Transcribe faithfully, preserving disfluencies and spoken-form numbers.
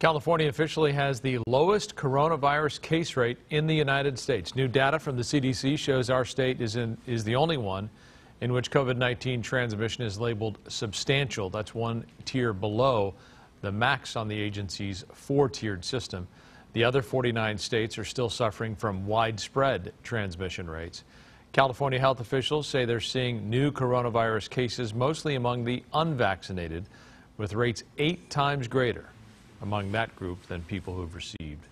California officially has the lowest coronavirus case rate in the United States. New data from the C D C shows our state is, in, is the only one in which COVID nineteen transmission is labeled substantial. That's one tier below the max on the agency's four-tiered system. The other forty-nine states are still suffering from widespread transmission rates. California health officials say they're seeing new coronavirus cases mostly among the unvaccinated, with rates eight times greater among that group than people who've received